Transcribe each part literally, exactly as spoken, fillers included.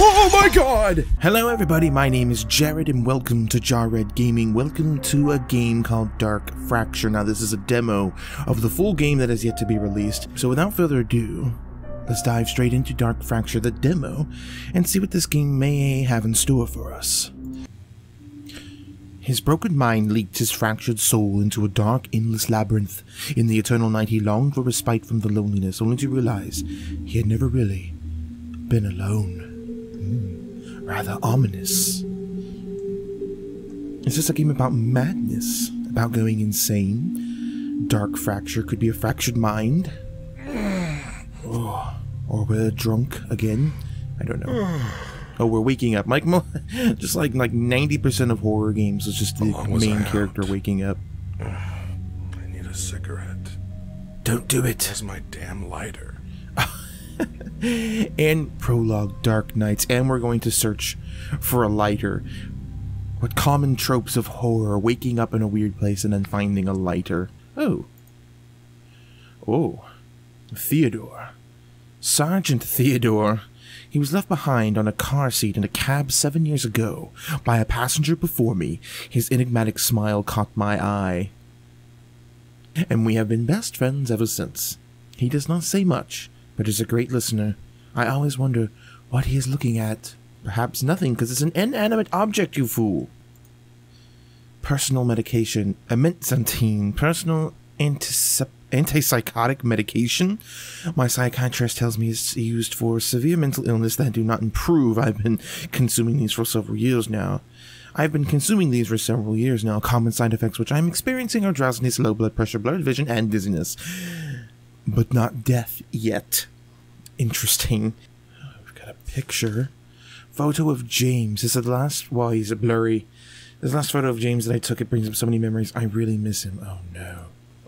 Oh my god! Hello everybody, my name is Jared and welcome to Jar Red Gaming. Welcome to a game called Dark Fracture. Now this is a demo of the full game that is yet to be released. So without further ado, let's dive straight into Dark Fracture, the demo, and see what this game may have in store for us. His broken mind leaked his fractured soul into a dark, endless labyrinth. In the eternal night he longed for respite from the loneliness, only to realize he had never really been alone. Mm, rather ominous. Is this a game about madness? About going insane? Dark Fracture could be a fractured mind? Oh, or we're drunk again? I don't know. Oh, we're waking up. Mike, just like like ninety percent of horror games is just the oh, main character out? waking up. I need a cigarette. Don't do it. Where's my damn lighter? And prologue, Dark Nights, and we're going to search for a lighter. What common tropes of horror? Waking up in a weird place and then finding a lighter. Oh. Oh. Theodore. Sergeant Theodore. He was left behind on a car seat in a cab seven years ago by a passenger before me. His enigmatic smile caught my eye, and we have been best friends ever since. He does not say much, but is a great listener. I always wonder what he is looking at. Perhaps nothing, because it's an inanimate object, you fool. Personal medication. Amantazine. Personal antiseptic. Antipsychotic medication? My psychiatrist tells me it's used for severe mental illness that do not improve. I've been consuming these for several years now. I've been consuming these for several years now. Common side effects which I'm experiencing are drowsiness, low blood pressure, blurred vision, and dizziness. But not death yet. Interesting. We've got a picture. Photo of James. This is the last... Well, he's a blurry. This last photo of James that I took, it brings up so many memories. I really miss him. Oh no.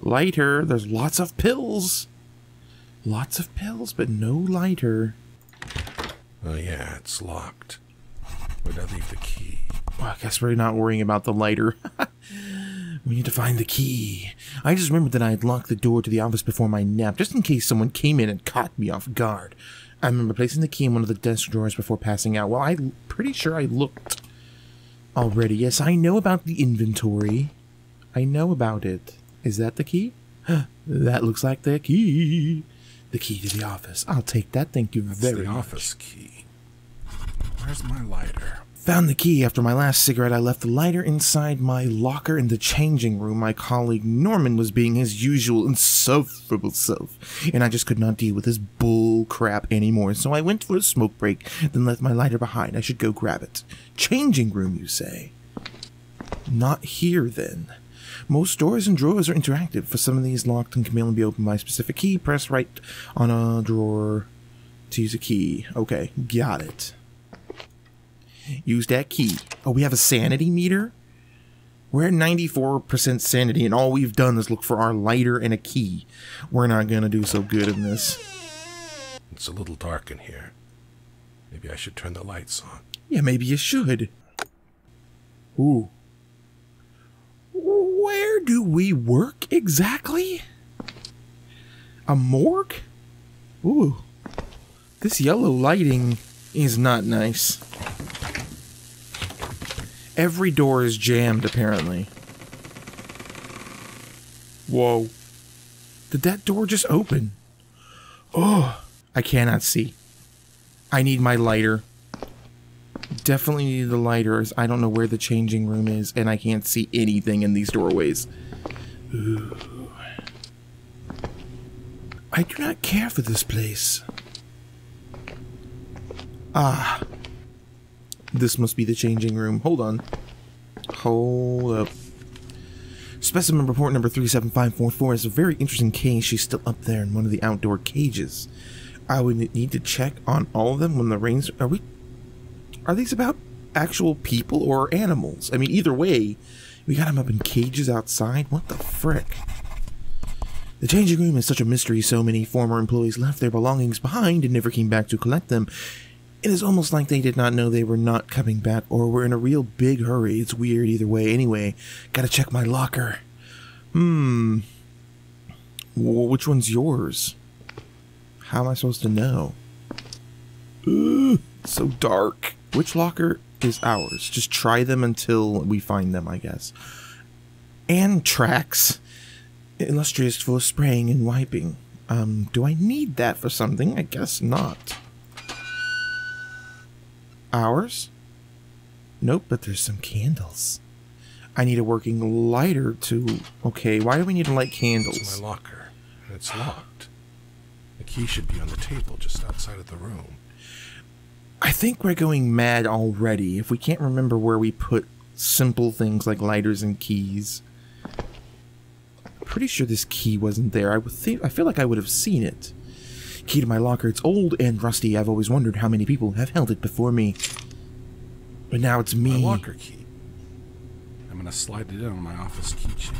Lighter. There's lots of pills. Lots of pills, but no lighter. Oh yeah, it's locked. Where'd I leave the key? Well, I guess we're not worrying about the lighter. We need to find the key. I just remembered that I had locked the door to the office before my nap, just in case someone came in and caught me off guard. I remember placing the key in one of the desk drawers before passing out. Well, I'm pretty sure I looked already. Yes, I know about the inventory. I know about it. Is that the key? That looks like the key. The key to the office. I'll take that. Thank you That's very the much. Office key. Where's my lighter? Found the key. After my last cigarette, I left the lighter inside my locker in the changing room. My colleague Norman was being his usual insufferable self, and I just could not deal with his bull crap anymore. So I went for a smoke break, then left my lighter behind. I should go grab it. Changing room, you say? Not here, then. Most doors and drawers are interactive. For some of these, locked and can only be opened by a specific key. Press right on a drawer to use a key. Okay, got it. Use that key. Oh, we have a sanity meter? We're at ninety-four percent sanity, and all we've done is look for our lighter and a key. We're not going to do so good in this. It's a little dark in here. Maybe I should turn the lights on. Yeah, maybe you should. Ooh. Where do we work exactly? A morgue? Ooh. This yellow lighting is not nice. Every door is jammed, apparently. Whoa. Did that door just open? Oh, I cannot see. I need my lighter. Definitely need the lighters. I don't know where the changing room is, and I can't see anything in these doorways. Ooh. I do not care for this place. Ah. This must be the changing room. Hold on. Hold up. Specimen report number three seven five four four is a very interesting case. She's still up there in one of the outdoor cages. I would need to check on all of them when the rains... Are we... Are these about actual people or animals? I mean, either way, we got them up in cages outside. What the frick? The changing room is such a mystery. So many former employees left their belongings behind and never came back to collect them. It is almost like they did not know they were not coming back or were in a real big hurry. It's weird either way. Anyway, gotta check my locker. Hmm. Well, which one's yours? How am I supposed to know? Ooh. So dark. Which locker is ours? Just try them until we find them, I guess. Anthrax. Illustrious for spraying and wiping. Um, do I need that for something? I guess not. Ours? Nope, but there's some candles. I need a working lighter to... Okay, why do we need to light candles? It's my locker. It's locked. The key should be on the table just outside of the room. I think we're going mad already if we can't remember where we put simple things like lighters and keys. I'm pretty sure this key wasn't there. I would think, I feel like I would have seen it. Key to my locker. It's old and rusty. I've always wondered how many people have held it before me. But now it's me. My locker key. I'm going to slide it in on my office keychain.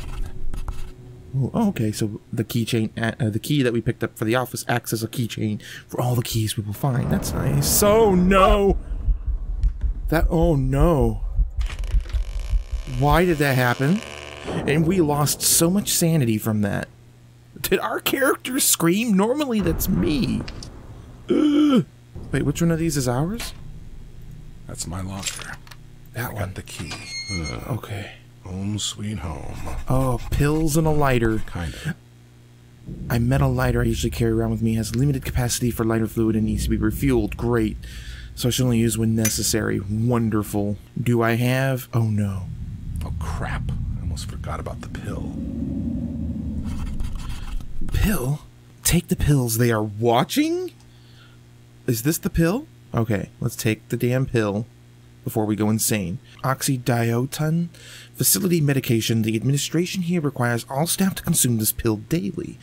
Oh, okay, so the keychain, uh, the key that we picked up for the office acts as a keychain for all the keys we will find. That's nice. So no! That, oh no. Why did that happen? And we lost so much sanity from that. Did our character scream? Normally that's me. Ugh. Wait, which one of these is ours? That's my locker. That I one. Got the key. Ugh. Okay. Home sweet home. Oh, pills and a lighter. Kind of. I met a lighter I usually carry around with me. It has limited capacity for lighter fluid and needs to be refueled. Great. So I should only use when necessary. Wonderful. Do I have... Oh, no. Oh, crap. I almost forgot about the pill. Pill? Take the pills. They are watching? Is this the pill? Okay, let's take the damn pill. Before we go insane. Oxydotin facility medication. The administration here requires all staff to consume this pill daily.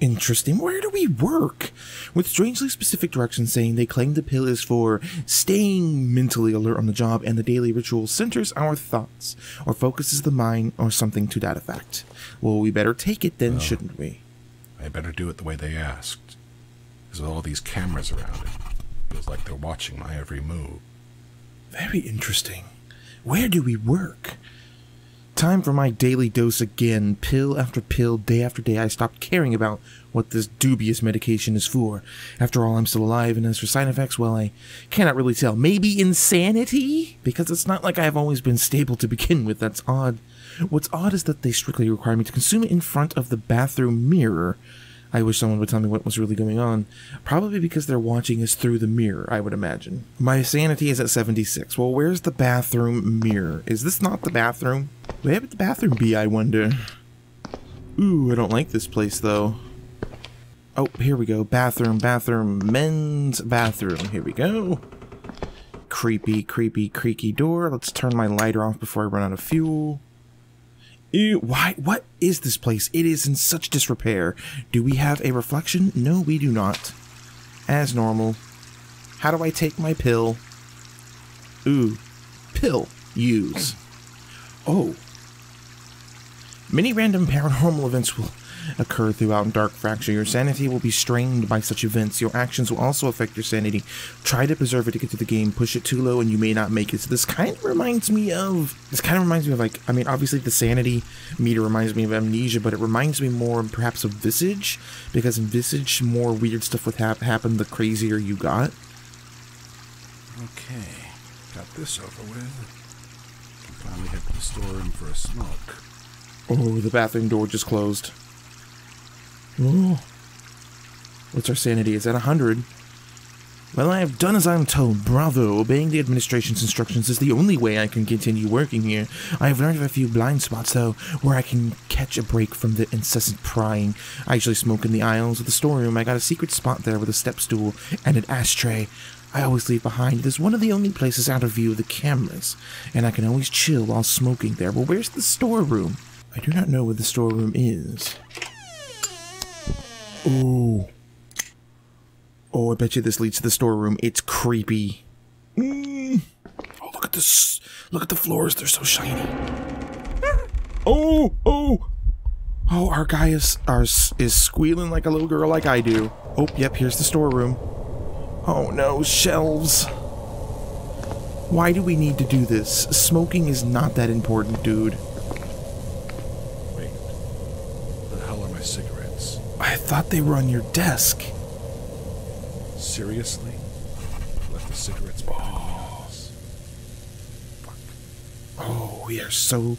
Interesting. Where do we work? With strangely specific directions saying they claim the pill is for staying mentally alert on the job and the daily ritual centers our thoughts or focuses the mind or something to that effect. Well, we better take it then, well, shouldn't we? I better do it the way they asked. Because with all these cameras around it, it feels like they're watching my every move. Very interesting. Where do we work? Time for my daily dose again. Pill after pill, day after day, I stopped caring about what this dubious medication is for. After all, I'm still alive, and as for side effects, well, I cannot really tell. Maybe insanity? Because it's not like I've always been stable to begin with. That's odd. What's odd is that they strictly require me to consume it in front of the bathroom mirror. I wish someone would tell me what was really going on. Probably because they're watching us through the mirror, I would imagine. My sanity is at seventy-six. Well, where's the bathroom mirror? Is this not the bathroom? Where would the bathroom be, I wonder? Ooh, I don't like this place, though. Oh, here we go. Bathroom, bathroom, men's bathroom. Here we go. Creepy, creepy, creaky door. Let's turn my lighter off before I run out of fuel. Ew, why? What is this place? It is in such disrepair. Do we have a reflection? No, we do not. As normal. How do I take my pill? Ooh. Pill. Use. Oh. Many random paranormal events will occur throughout Dark Fracture. Your sanity will be strained by such events. Your actions will also affect your sanity. Try to preserve it to get to the game. Push it too low and you may not make it. So this kind of reminds me of... This kind of reminds me of, like... I mean, obviously the sanity meter reminds me of Amnesia, but it reminds me more, perhaps, of Visage. Because in Visage, more weird stuff would hap happen the crazier you got. Okay. Got this over with. Can finally head to the storeroom for a smoke. Oh, the bathroom door just closed. Oh. What's our sanity? It's at one hundred. Well, I have done as I am told. Bravo. Obeying the administration's instructions is the only way I can continue working here. I have learned of a few blind spots, though, where I can catch a break from the incessant prying. I usually smoke in the aisles of the storeroom. I got a secret spot there with a step stool and an ashtray. I always leave behind. It is one of the only places out of view of the cameras, and I can always chill while smoking there. Well, where's the storeroom? I do not know where the storeroom is. Oh. Oh, I bet you this leads to the storeroom. It's creepy. Mm. Oh, look at this. Look at the floors. They're so shiny. Oh, oh. Oh, our guy is, our, is squealing like a little girl like I do. Oh, yep, here's the storeroom. Oh, no, shelves. Why do we need to do this? Smoking is not that important, dude. I thought they were on your desk. Seriously? Left the cigarettes behind oh. us. Fuck. Oh, we are so...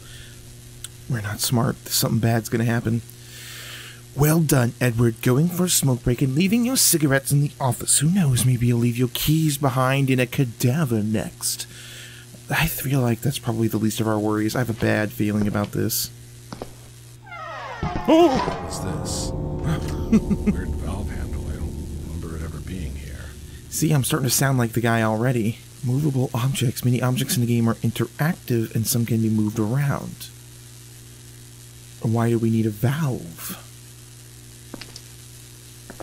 We're not smart. Something bad's gonna happen. Well done, Edward. Going for a smoke break and leaving your cigarettes in the office. Who knows? Maybe you'll leave your keys behind in a cadaver next. I feel like that's probably the least of our worries. I have a bad feeling about this. Oh! What's this? Weird valve handle. I don't remember it ever being here. See, I'm starting to sound like the guy already. Movable objects. Many objects in the game are interactive and some can be moved around. Why do we need a valve?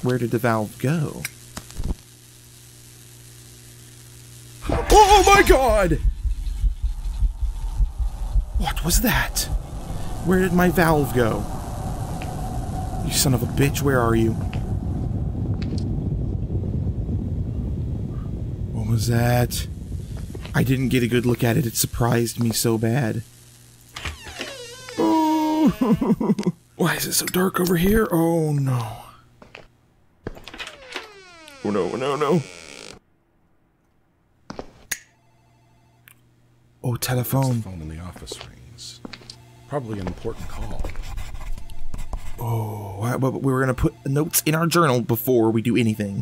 Where did the valve go? Oh my god! What was that? Where did my valve go? You son of a bitch, where are you? What was that? I didn't get a good look at it. It surprised me so bad. Oh! Why is it so dark over here? Oh no. Oh no, no, no. Oh, telephone. The phone in the office rings. Probably an important call. Oh, but we were going to put notes in our journal before we do anything.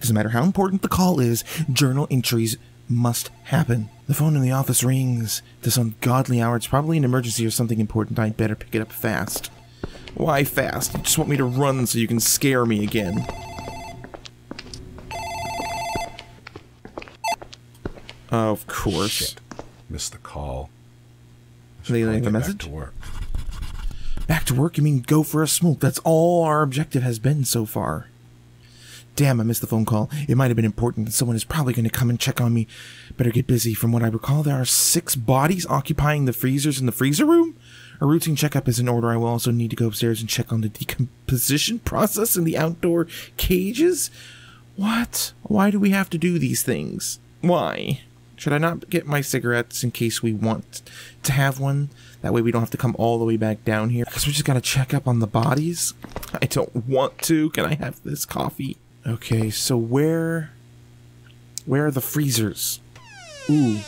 Doesn't matter how important the call is, journal entries must happen. The phone in the office rings. This ungodly hour. It's probably an emergency or something important. I'd better pick it up fast. Why fast? You just want me to run so you can scare me again. Of course. Shit. Missed the call. They leave the message? Back to work. Back to work? You mean go for a smoke? That's all our objective has been so far. Damn, I missed the phone call. It might have been important. Someone is probably going to come and check on me. Better get busy. From what I recall, there are six bodies occupying the freezers in the freezer room. A routine checkup is in order. I will also need to go upstairs and check on the decomposition process in the outdoor cages. What? Why do we have to do these things? Why? Should I not get my cigarettes in case we want to have one? That way we don't have to come all the way back down here. Because we just gotta check up on the bodies. I don't want to. Can I have this coffee? Okay, so where... Where are the freezers? Ooh.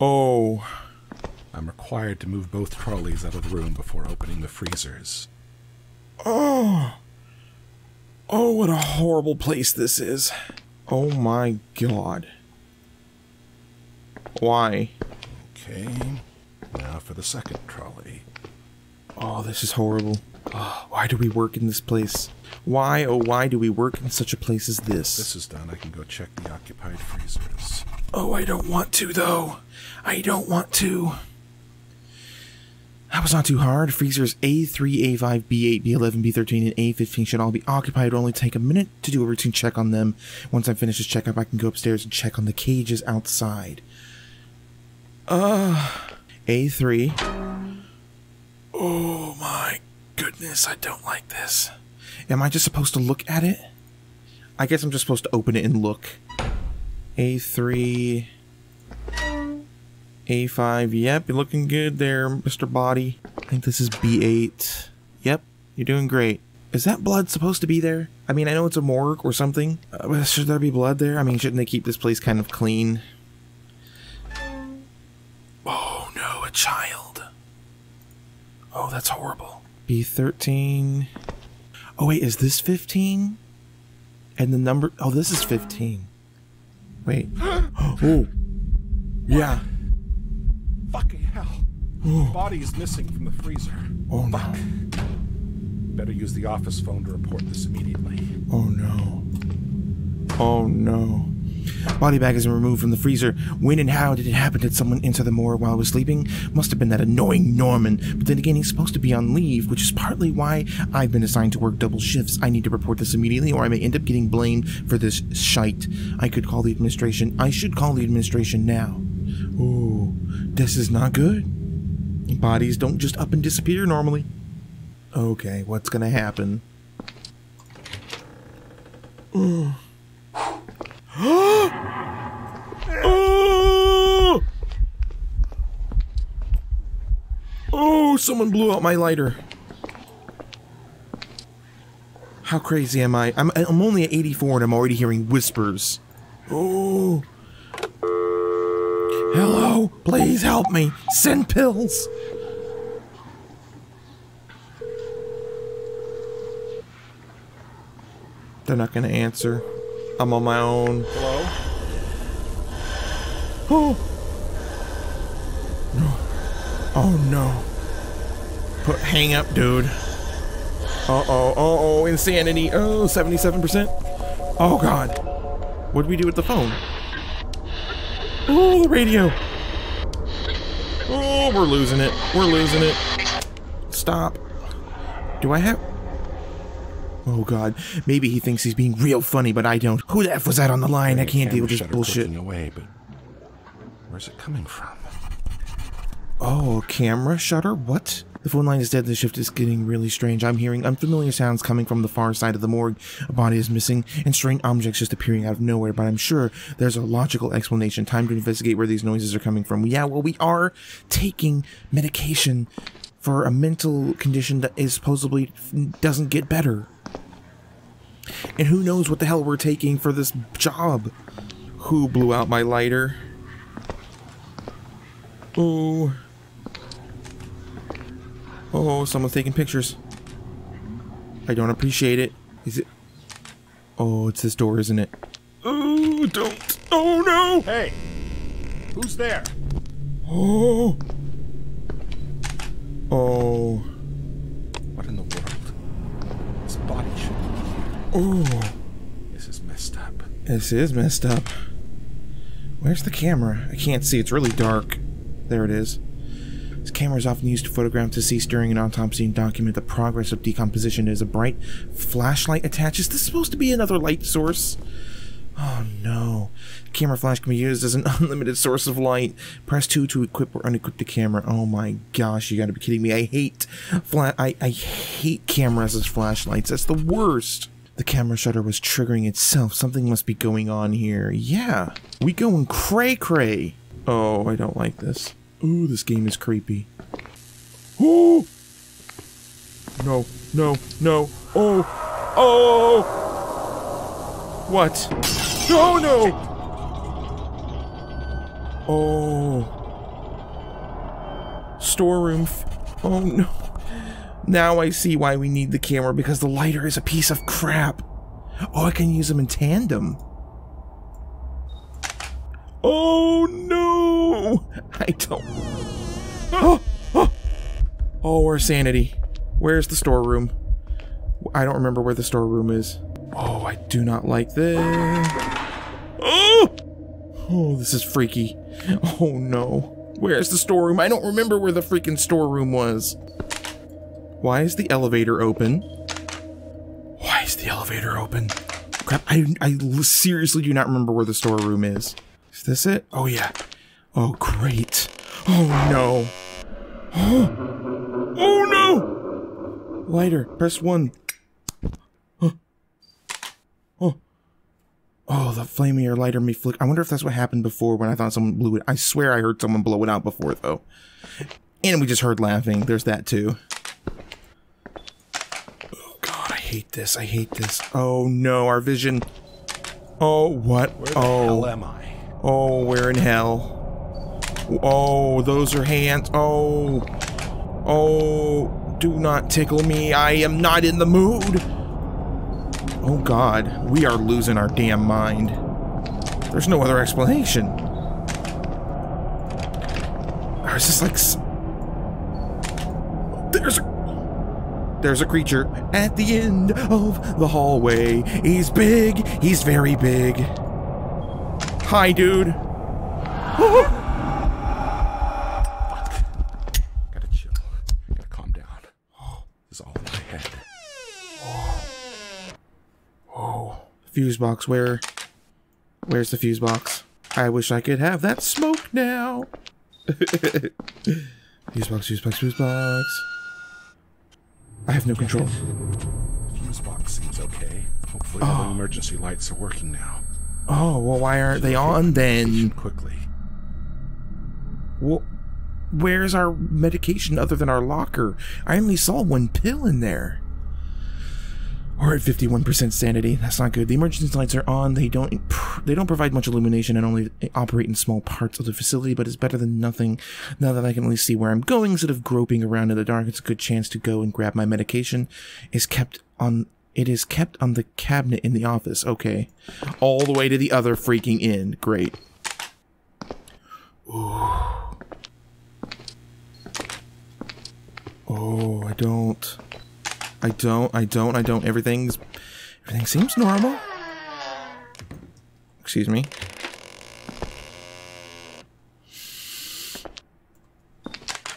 Oh. I'm required to move both trolleys out of the room before opening the freezers. Oh. Oh, what a horrible place this is. Oh my god. Why? Okay, now for the second trolley. Oh, this is horrible. Oh, why do we work in this place? Why, oh why do we work in such a place as this? This is done, I can go check the occupied freezers. Oh, I don't want to though. I don't want to. That was not too hard. Freezers A three, A five, B eight, B eleven, B thirteen, and A fifteen should all be occupied. It'll only take a minute to do a routine check on them. Once I finish this checkup, I can go upstairs and check on the cages outside. Uh, A three. Oh my goodness, I don't like this. Am I just supposed to look at it? I guess I'm just supposed to open it and look. A three... A five, yep, you're looking good there, Mister Body. I think this is B eight. Yep, you're doing great. Is that blood supposed to be there? I mean, I know it's a morgue or something. Uh, but should there be blood there? I mean, shouldn't they keep this place kind of clean? Oh no, a child. Oh, that's horrible. B thirteen. Oh wait, is this fifteen? And the number, oh, this is fifteen. Wait. Oh, yeah. Fucking hell. Ooh. Body is missing from the freezer. Oh, fuck. No. Better use the office phone to report this immediately. Oh, no. Oh, no. Body bag is removed from the freezer. When and how did it happen? Did someone enter the morgue while I was sleeping? Must have been that annoying Norman. But then again, he's supposed to be on leave, which is partly why I've been assigned to work double shifts. I need to report this immediately, or I may end up getting blamed for this shite. I could call the administration. I should call the administration now. Ooh, this is not good. Bodies don't just up and disappear normally. Okay, what's gonna happen? Ooh. Oh! Oh, someone blew out my lighter. How crazy am I? I'm, I'm only at eighty-four and I'm already hearing whispers. Oh. Hello? Please help me. Send pills. They're not gonna answer. I'm on my own. Hello? Oh. No. Oh no. Put hang up, dude. Uh oh, uh oh, insanity. Oh, seventy-seven percent. Oh god. What do we do with the phone? Oh, the radio. Oh, we're losing it. We're losing it. Stop. Do I have. Oh god, maybe he thinks he's being real funny, but I don't. Who the F was that on the line? I can't deal with this bullshit. Away, but where's it coming from? Oh, camera shutter? What? The phone line is dead. The shift is getting really strange. I'm hearing unfamiliar sounds coming from the far side of the morgue. A body is missing, and strange objects just appearing out of nowhere, but I'm sure there's a logical explanation. Time to investigate where these noises are coming from. Yeah, well, we are taking medication for a mental condition that is supposedly doesn't get better. And who knows what the hell we're taking for this job. Who blew out my lighter? Oh. Oh, someone's taking pictures. I don't appreciate it. Is it? Oh, it's this door, isn't it? Oh, don't. Oh, no. Hey, who's there? Oh. Oh. What in the world? This body shouldn't be here. Oh. This is messed up. This is messed up. Where's the camera? I can't see. It's really dark. There it is. This camera is often used to photograph deceased during an autopsy and document the progress of decomposition. There's a bright flashlight attached. Is this supposed to be another light source? Oh no. Camera flash can be used as an unlimited source of light. Press two to equip or unequip the camera. Oh my gosh, you gotta be kidding me. I hate flat I, I hate cameras as flashlights. That's the worst. The camera shutter was triggering itself. Something must be going on here. Yeah. We going cray cray. Oh, I don't like this. Ooh, this game is creepy. Ooh! No, no, no. Oh! Oh! What? No, no! Oh. Storeroom. F oh, no. Now I see why we need the camera, because the lighter is a piece of crap. Oh, I can use them in tandem. Oh, no! I don't... Oh! Oh! Oh, our sanity. Where's the storeroom? I don't remember where the storeroom is. Oh, I do not like this. Oh! Oh, this is freaky. Oh, no. Where's the storeroom? I don't remember where the freaking storeroom was. Why is the elevator open? Why is the elevator open? Crap, I, I seriously do not remember where the storeroom is. Is this it? Oh, yeah. Oh, great. Oh, no. Oh, oh no! Lighter. Press one. Oh. Oh. Oh, the flaming lighter may flick. I wonder if that's what happened before when I thought someone blew it. I swear I heard someone blow it out before, though. And we just heard laughing. There's that, too. Oh, God. I hate this. I hate this. Oh, no. Our vision. Oh, what? Where the oh. hell am I? Oh, we're in hell. Oh, those are hands. Oh. Oh, do not tickle me. I am not in the mood. Oh, God. We are losing our damn mind. There's no other explanation. I was just like... There's a... There's a creature at the end of the hallway. He's big. He's very big. Hi, dude. Oh. Fuck. Gotta chill. Gotta calm down. Oh, this is all in my head. Oh. Oh. Fuse box. Where? Where's the fuse box? I wish I could have that smoke now. Fuse box. Fuse box. Fuse box. I have no control. Fuse box seems okay. Hopefully, all the emergency lights are working now. Oh, well, why aren't they on then? Quickly. Well, where's our medication other than our locker? I only saw one pill in there. We're at fifty-one percent sanity. That's not good. The emergency lights are on. They don't they don't provide much illumination and only operate in small parts of the facility, but it's better than nothing. Now that I can at least see where I'm going instead of groping around in the dark, it's a good chance to go and grab my medication. It's kept on it is kept on the cabinet in the office. Okay. All the way to the other freaking end. Great. Ooh. Oh, I don't. I don't, I don't, I don't. Everything's... Everything seems normal. Excuse me.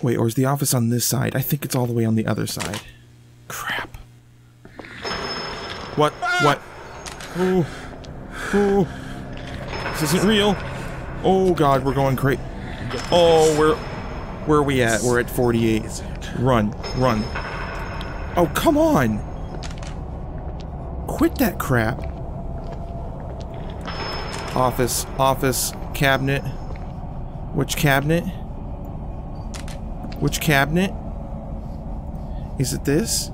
Wait, or is the office on this side? I think it's all the way on the other side. Crap. What? What? Oh. Oh. This isn't real. Oh, God, we're going crazy. Oh, we're... Where are we at? We're at forty-eight. Run. Run. Oh, come on! Quit that crap. Office, office, cabinet. Which cabinet? Which cabinet? Is it this?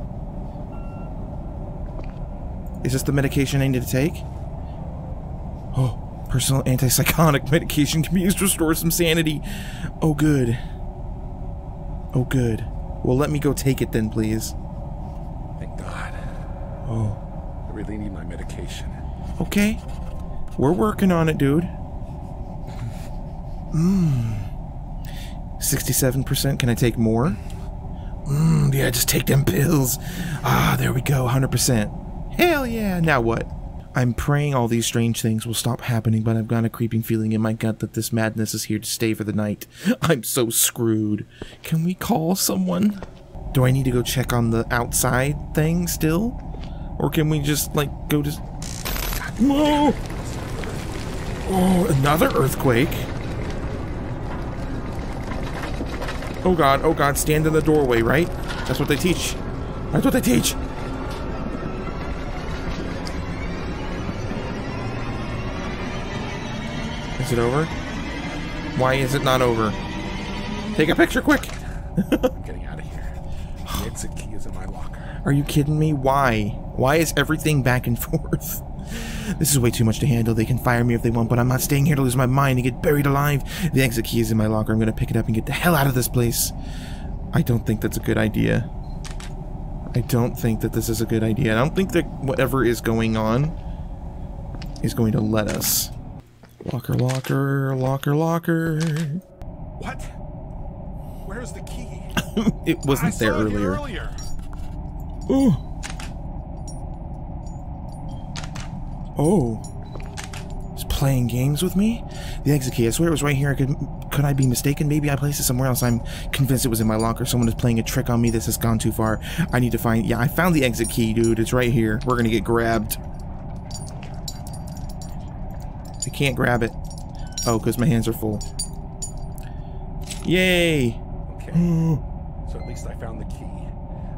Is this the medication I need to take? Oh, personal antipsychotic medication can be used to restore some sanity. Oh, good. Oh, good. Well, let me go take it then, please. Oh. I really need my medication. Okay. We're working on it, dude. Mmm. sixty-seven percent. Can I take more? Mmm. Yeah, just take them pills. Ah, there we go. one hundred percent. Hell yeah. Now what? I'm praying all these strange things will stop happening, but I've got a creeping feeling in my gut that this madness is here to stay for the night. I'm so screwed. Can we call someone? Do I need to go check on the outside thing still? Or can we just, like, go to... Whoa! Oh, another earthquake. Oh, God. Oh, God. Stand in the doorway, right? That's what they teach. That's what they teach. Is it over? Why is it not over? Take a picture, quick. I'm getting out of here. It's a key is in my locker. Are you kidding me? Why? Why is everything back and forth? This is way too much to handle. They can fire me if they want, but I'm not staying here to lose my mind and get buried alive. The exit key is in my locker. I'm gonna pick it up and get the hell out of this place. I don't think that's a good idea. I don't think that this is a good idea. I don't think that whatever is going on is going to let us. Locker, locker, locker, locker. What? Where's the key? It wasn't there earlier. earlier. Ooh. Oh, it's playing games with me? The exit key, I swear it was right here. I could, could I be mistaken? Maybe I placed it somewhere else. I'm convinced it was in my locker. Someone is playing a trick on me. This has gone too far. I need to find... Yeah, I found the exit key, dude. It's right here. We're gonna get grabbed. I can't grab it. Oh, because my hands are full. Yay! Okay, so at least I found the key.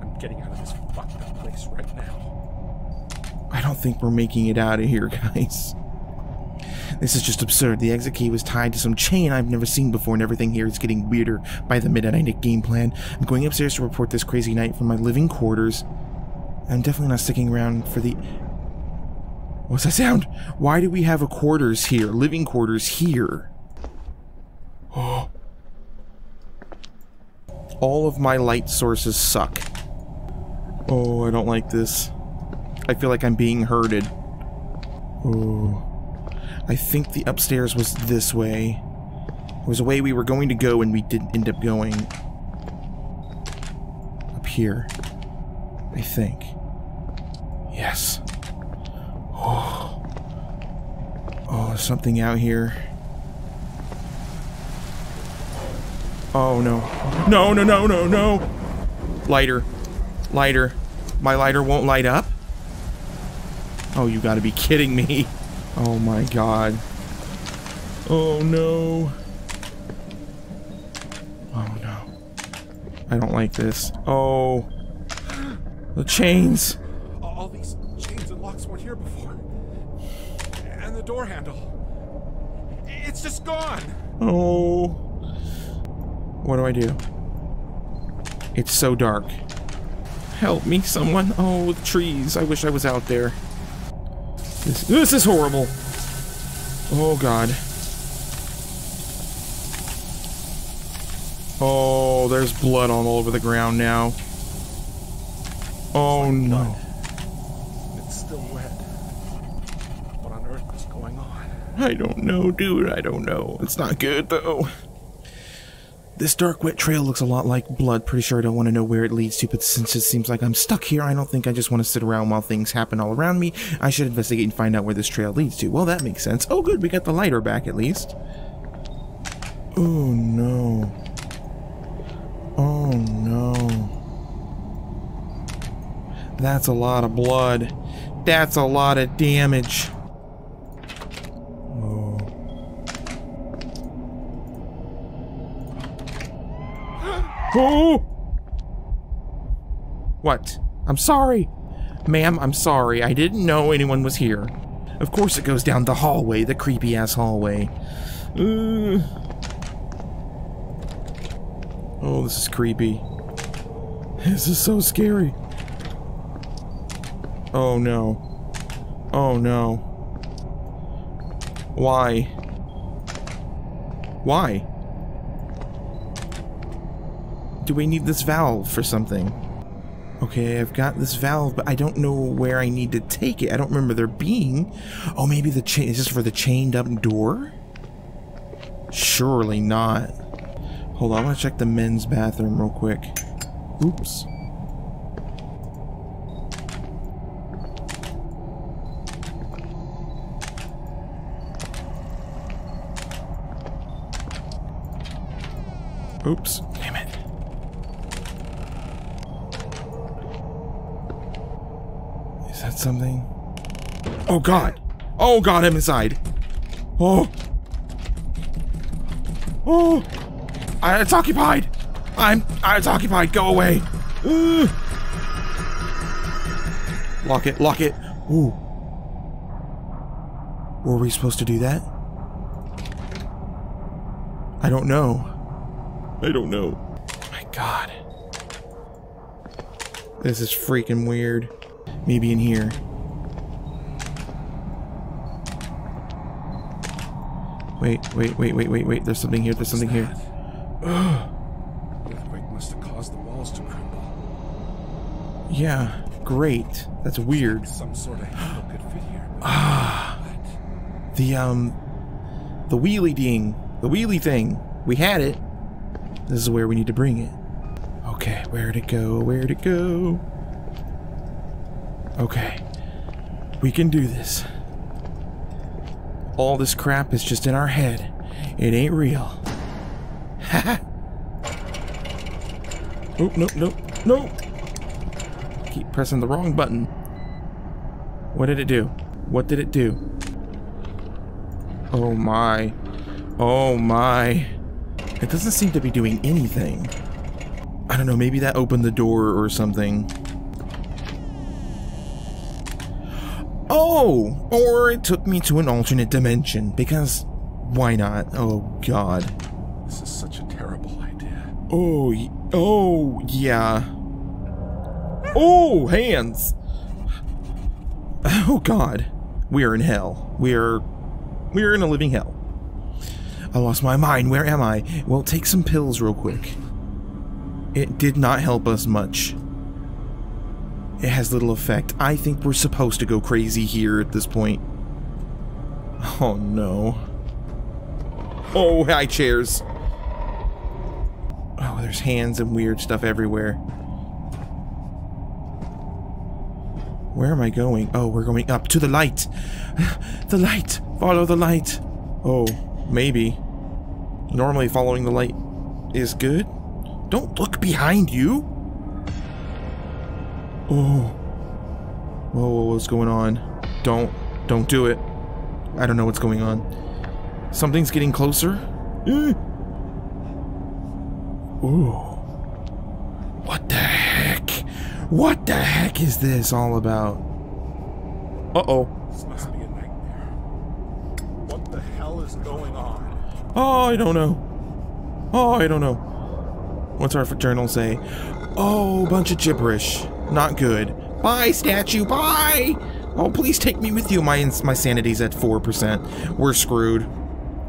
I'm getting out of this fucked up place right now. I don't think we're making it out of here, guys. This is just absurd. The exit key was tied to some chain I've never seen before, and everything here is getting weirder by the minute. I need a game plan. I'm going upstairs to report this crazy night from my living quarters. I'm definitely not sticking around for the... What's that sound? Why do we have a quarters here? Living quarters here. Oh. All of my light sources suck. Oh, I don't like this. I feel like I'm being herded. Oh, I think the upstairs was this way. It was a way we were going to go and we didn't end up going. Up here. I think. Yes. Oh. Oh, there's something out here. Oh, no. No, no, no, no, no. Lighter. Lighter. My lighter won't light up? Oh, you gotta be kidding me. Oh my god. Oh no. Oh no. I don't like this. Oh. The chains. All these chains and locks weren't here before. And the door handle. It's just gone. Oh. What do I do? It's so dark. Help me, someone. Oh, the trees. I wish I was out there. This, this is horrible. Oh, God. Oh, there's blood all over the ground now. Oh, no. It's still wet. What on earth is going on? I don't know, dude. I don't know. It's not good, though. This dark, wet trail looks a lot like blood. Pretty sure I don't want to know where it leads to, but since it seems like I'm stuck here, I don't think I just want to sit around while things happen all around me. I should investigate and find out where this trail leads to. Well, that makes sense. Oh, good. We got the lighter back, at least. Oh, no. Oh, no. That's a lot of blood. That's a lot of damage. Oh! What? I'm sorry. Ma'am, I'm sorry. I didn't know anyone was here. Of course it goes down the hallway, the creepy-ass hallway. Uh. Oh, this is creepy. This is so scary. Oh, no. Oh, no. Why? Why? Do we need this valve for something? Okay, I've got this valve, but I don't know where I need to take it. I don't remember there being... Oh, maybe the chain... Is this for the chained-up door? Surely not. Hold on, I want to check the men's bathroom real quick. Oops. Oops. Damn it. Something. Oh God! Oh God! I'm inside. Oh. Oh. I, it's occupied. I'm. I, it's occupied. Go away. Ugh. Lock it. Lock it. Ooh. Were we supposed to do that? I don't know. I don't know. My God. This is freaking weird. Maybe in here. Wait, wait, wait, wait, wait, wait. There's something here. There's something here. The earthquake must have caused the walls to crumble. Yeah, great. That's weird. Some sort of handle could fit here. Ah, the um, the wheelie ding, the wheelie thing. We had it. This is where we need to bring it. Okay, where'd it go? Where'd it go? Okay, we can do this. All this crap is just in our head. It ain't real. Haha. Oh, no, no, no. Keep pressing the wrong button. What did it do? What did it do? Oh my. Oh my. It doesn't seem to be doing anything. I don't know, maybe that opened the door or something. Oh, or it took me to an alternate dimension, because why not? Oh, God. This is such a terrible idea. Oh, oh, yeah. Oh, hands. Oh, God. We are in hell. We are, we are in a living hell. I lost my mind. Where am I? Well, take some pills real quick. It did not help us much. It has little effect. I think we're supposed to go crazy here at this point. Oh, no. Oh, high chairs. Oh, there's hands and weird stuff everywhere. Where am I going? Oh, we're going up to the light. The light. Follow the light. Oh, maybe. Normally following the light is good. Don't look behind you. Oh, whoa, whoa, what's going on? Don't, don't do it. I don't know what's going on. Something's getting closer. Eh. Oh, what the heck? What the heck is this all about? Uh-oh. This must be a nightmare. What the hell is going on? Oh, I don't know. Oh, I don't know. What's our journal say? Oh, bunch of gibberish. Not good. Bye, statue, bye! Oh, please take me with you. My my sanity's at four percent. We're screwed.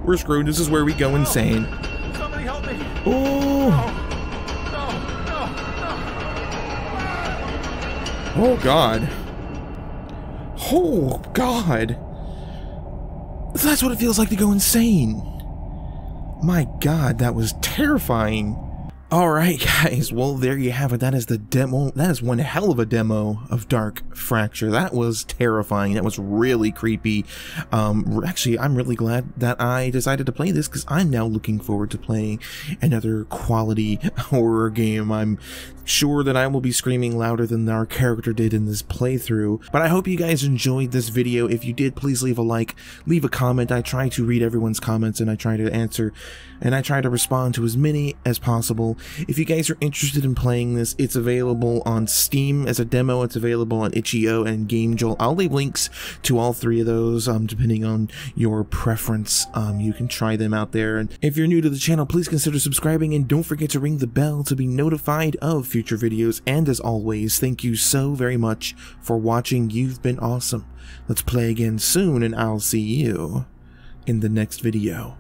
We're screwed. This is where we go insane. No. Somebody help me! Oh! No. No. No. No. Oh, God. Oh, God. That's what it feels like to go insane. My God, that was terrifying. Alright guys, well there you have it. That is the demo. That is one hell of a demo of Dark Fracture. That was terrifying. That was really creepy. Um, actually, I'm really glad that I decided to play this, because I'm now looking forward to playing another quality horror game. I'm sure that I will be screaming louder than our character did in this playthrough. But I hope you guys enjoyed this video. If you did, please leave a like, leave a comment. I try to read everyone's comments, and I try to answer, and I try to respond to as many as possible. If you guys are interested in playing this, it's available on Steam as a demo. It's available on itch dot I O and GameJolt. I'll leave links to all three of those, um, depending on your preference. Um, you can try them out there. And if you're new to the channel, please consider subscribing, and don't forget to ring the bell to be notified of future videos. And as always, thank you so very much for watching. You've been awesome. Let's play again soon, and I'll see you in the next video.